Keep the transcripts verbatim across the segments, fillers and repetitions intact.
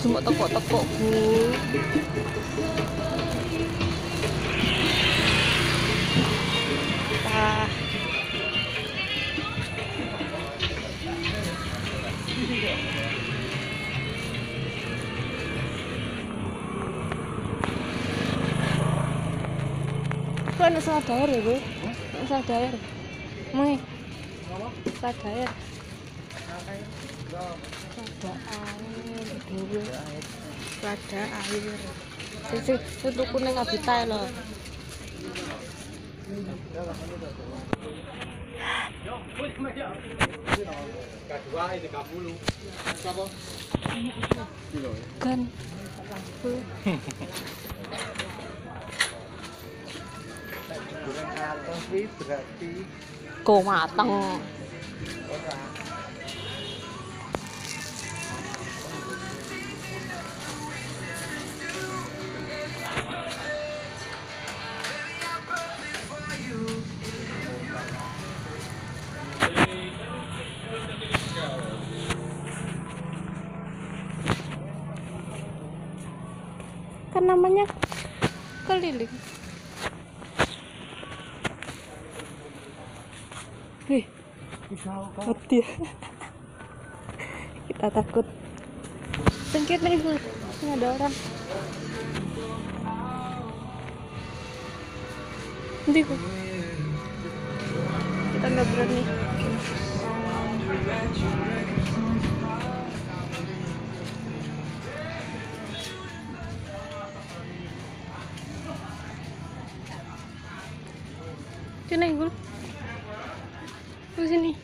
cuma tekuk-tekuk, Bu. Wah. Kok ada salah dayar ya, Bu? Ada salah dayar. Mui. Salah dayar. Ada air dulu, ada air. Sisi itu kuning habitat loh. Kan. Berarti kau matang. Kan namanya keliling. Hei, hati. Kita takut. Sengkit nih, Bu. Ini ada orang. Nanti, Bu. Kita nggak berani. Sini, Gul. Ke sini.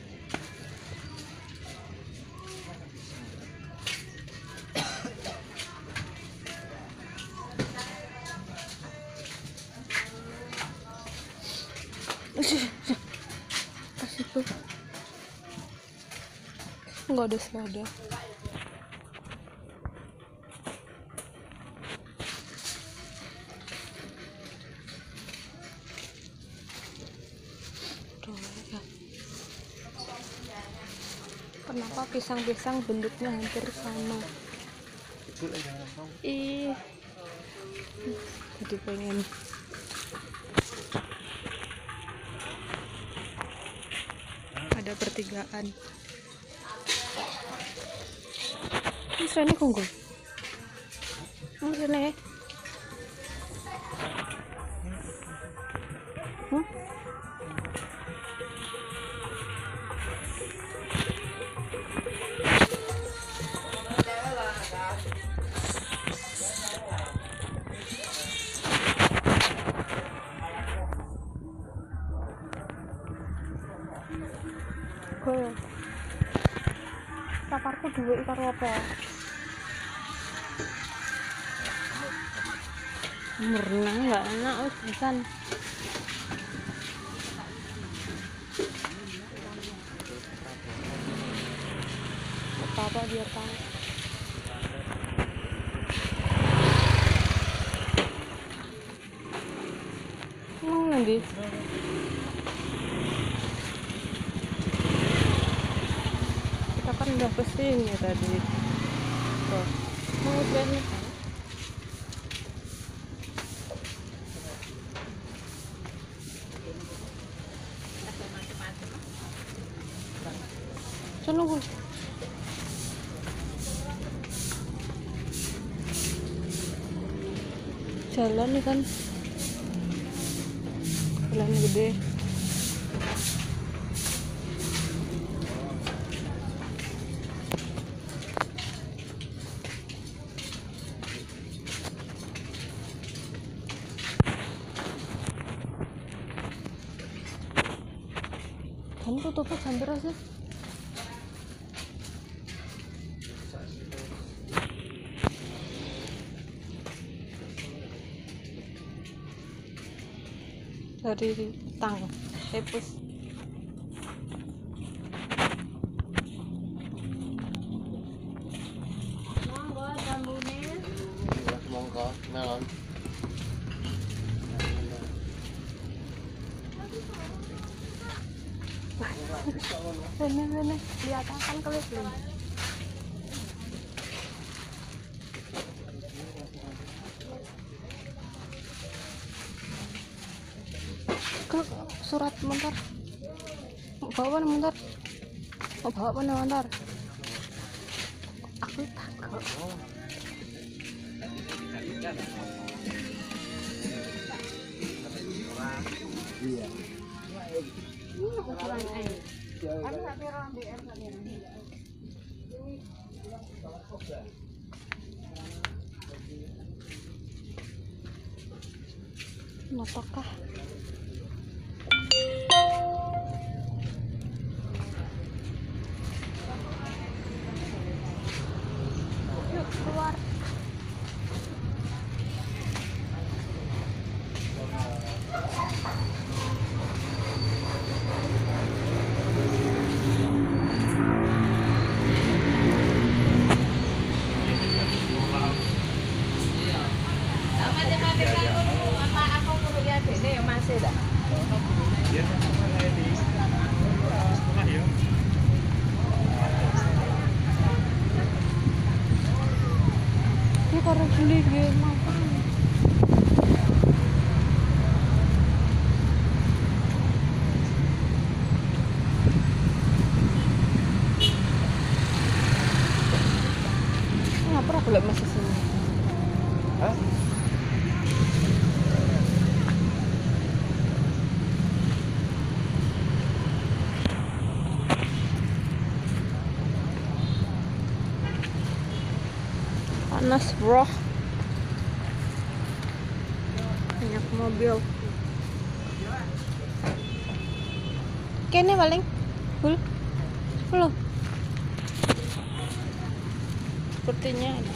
Enggak ada selada. Kenapa pisang-pisang bentuknya hampir sama? Ih, jadi pengen. Ada pertigaan. Ini sini konggo. Ini sini. Saparku duit karo apa? Merenang enggak enak wis pisan. Apa dia tahu? Mau nanti. Udah pesing ya tadi. Tuh, mau banget. Senunggu. Jalan nih kan. Jalan gede. Kamu tutupnya hampir aja. Dari tang, lepus. Monggo jambune. Monggo melon. Bener-bener, lihat akan kelihatan. surat bentar. Mau bawa mana bentar? Mau bawa mana bentar? Aku takut. Iya. Notokah? Yuk keluar. Panas bro, banyak mobil. Kene paling full, full. Sepertinya ada.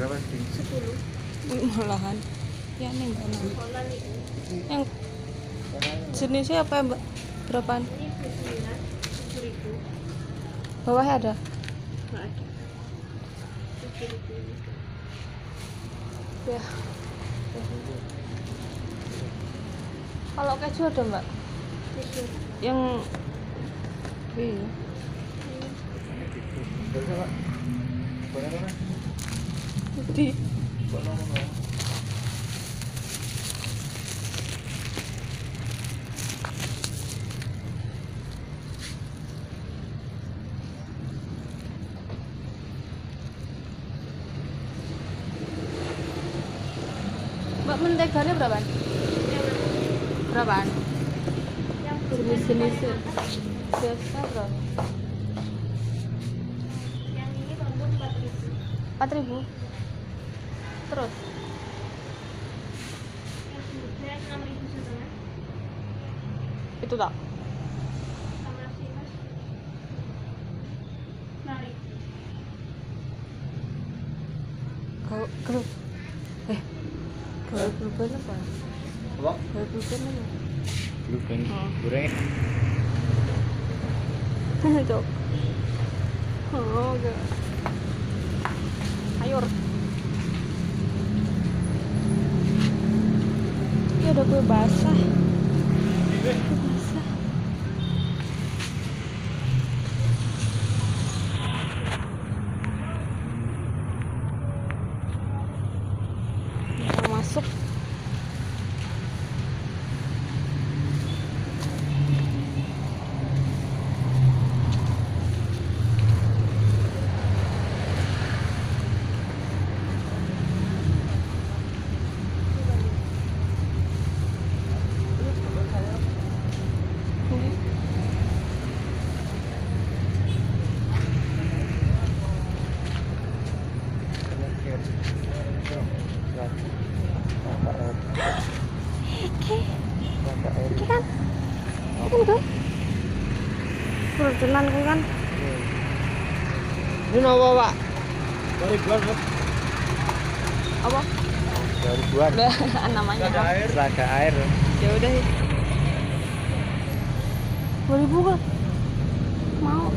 Berapa sih? Sepuluh. Malahan. Ya nih mana? Yang jenisnya apa ya mbak? Berapaan? Bawahnya ada? Nggak ada. Ya. Kalau keju ada mbak? Yang iya. Berapa? Di mbak, menteganya berapaan? Berapaan? Jenis-jenis biasa berapa? Yang ini bangun empat ribu. Terus itu tak kalau kalau eh kalau perubahan apa apa kalau perubahan apa perubahan goreng itu oh enggak sayur. Udah gue basah, gue basah. Kita masuk. Tenan ku kan. Ini apa, Pak? Dari bulan, Pak. Apa? Dari bulan. Namanya apa? Air, raga air. Ya udah. dua ribu kan. Mau.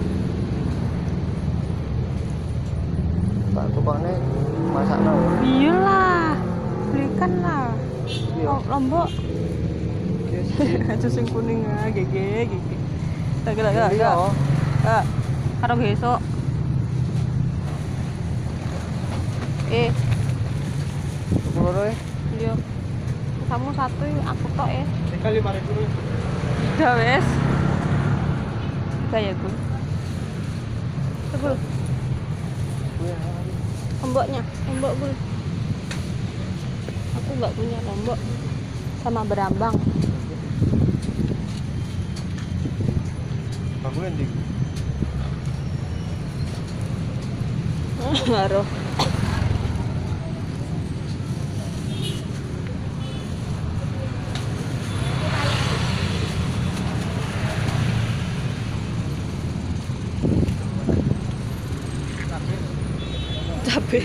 Pak tukangnya masakno. Iyalah. Belikan lah. Oh, lombok. Aja sing kuning gege gege. Tak gerak gerak. Tak. Karo besok. Eh. Loro e. Iya. Kamu satu aku tok e. Sekali lima ribu. Udah wes. Kayak gue. Tebul. Lomboknya, lombok gue. Aku nggak punya lombok sama berambang. Aku yang di. Ngaruh. Capek.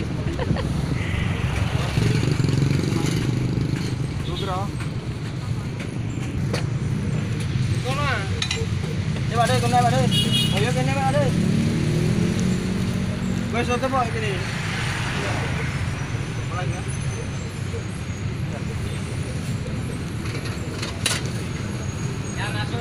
Bro. Koma. Coba deh, koma deh. Ayo kene deh. Wes sote po iki. Mulai ya. Ya masuk,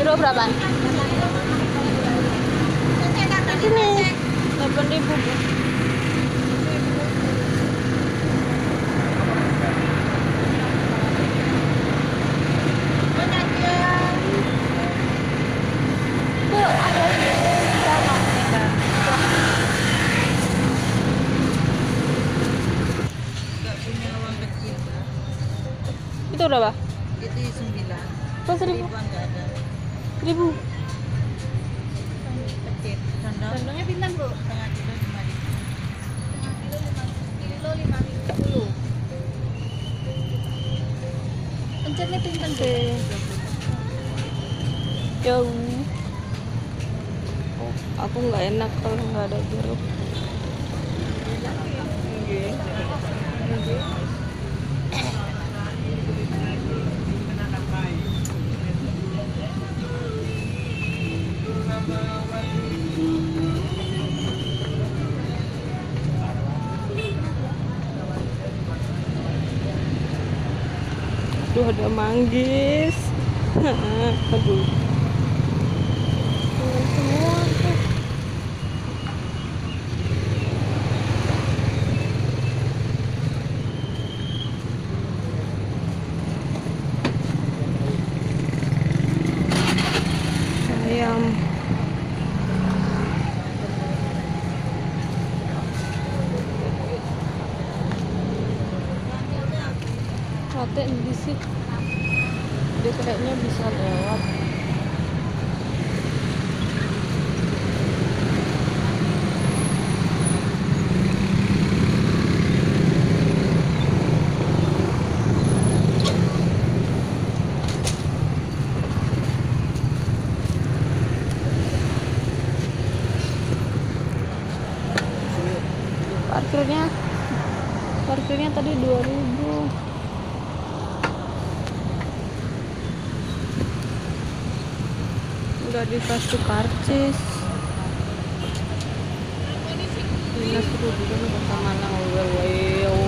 Kilo berapa? Ini delapan ribu. Itu berapa? Itu sembilan. Oh, seribu. Seribu. Condongnya pintar, Bu. Setengah kilo lima ribu. Setengah kilo lima kilo lima ribu dulu. Pencetnya pintar, Bu. Jauh. Aku nggak enak kalau nggak ada jeruk. Aduh, ada manggis. Aduh, semua ayam. Rata di sini, dia kayaknya bisa lewat. Parkirnya, parkirnya tadi dua ribu. Udah dikasih karcis. Ini suruh juga ke mana wew.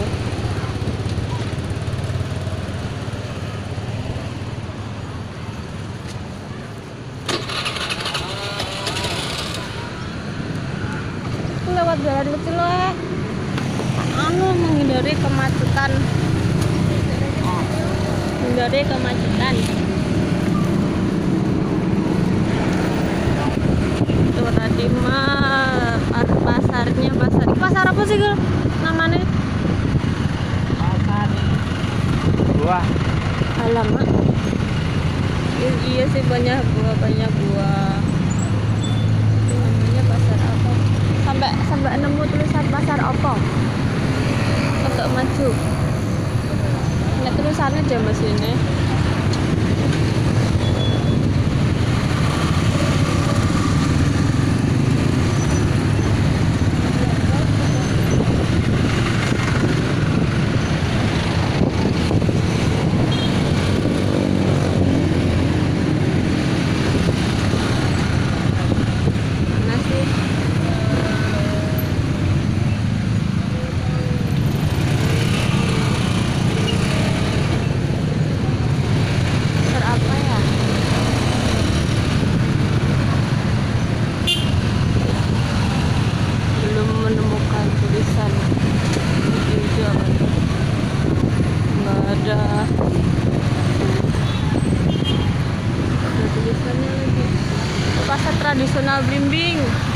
Lewat jalan kecil ya. Anu menghindari kemacetan. Menghindari kemacetan. What lima pasarnya pasar pasar apa sih Gil namanya? Pasar buah. Alamak. Ya, iya sih banyak buah banyak buah. Itu namanya pasar apa? Sampai sampai nemu tulisan pasar apa? Untuk maju. Nah tulisannya jam sini. Tradisional Blimbing.